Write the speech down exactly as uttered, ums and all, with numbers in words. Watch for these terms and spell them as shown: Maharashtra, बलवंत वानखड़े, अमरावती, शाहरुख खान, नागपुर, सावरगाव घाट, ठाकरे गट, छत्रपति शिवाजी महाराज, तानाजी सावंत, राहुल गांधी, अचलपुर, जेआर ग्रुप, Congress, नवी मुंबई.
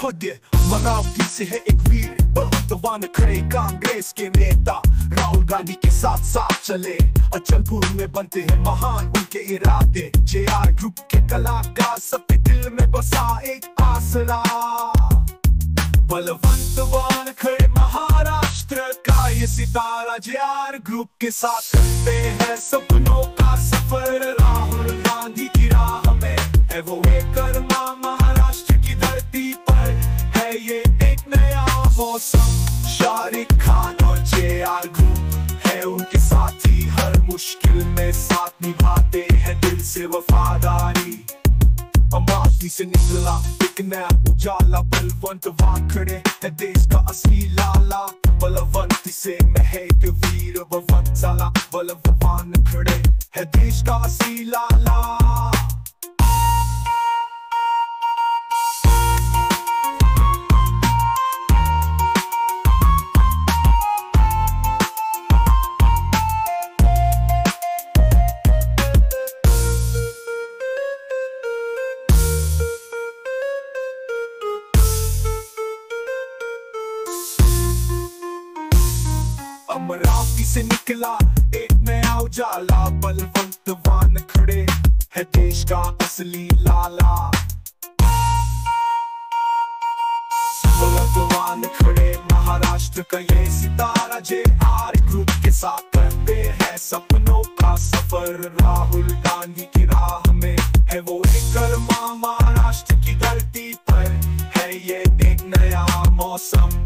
खुद अमरावती से है एक वीर बलवंत वानखड़े, कांग्रेस के नेता राहुल गांधी के साथ साथ चले। अचलपुर में बनते हैं महान उनके इरादे, जेआर ग्रुप के कलाकार सबके दिल में बसा एक आसरा। बलवंत वानखड़े महाराष्ट्र का ये सितारा, जेआर ग्रुप के साथ करते हैं सपनों का सफर। राहुल गांधी की राह में है वो एक कर्मा, महाराष्ट्र की धरती पर है ये एक नया मौसम। शाहरुख खान और जेआर ग्रुप है उनके साथी, हर मुश्किल में साथ निभाते हैं दिल से वफादारी। अमरावती से निकला एक नया उजाला, बलवंत वानखड़े है देश का असली लाला। बलवंत से महक वीर बलवंतला, बलवंत वानखड़े है देश का असली लाला। अमरावती से निकला एक नया उजाला, बलवंत वानखड़े है देश का असली लाला। बलवंत वानखड़े महाराष्ट्र का ये सितारा, जेआर ग्रुप के साथ करते हैं सपनों का सफर। राहुल गांधी की राह में है वो एक कर्मा, महाराष्ट्र की धरती पर है ये एक नया मौसम।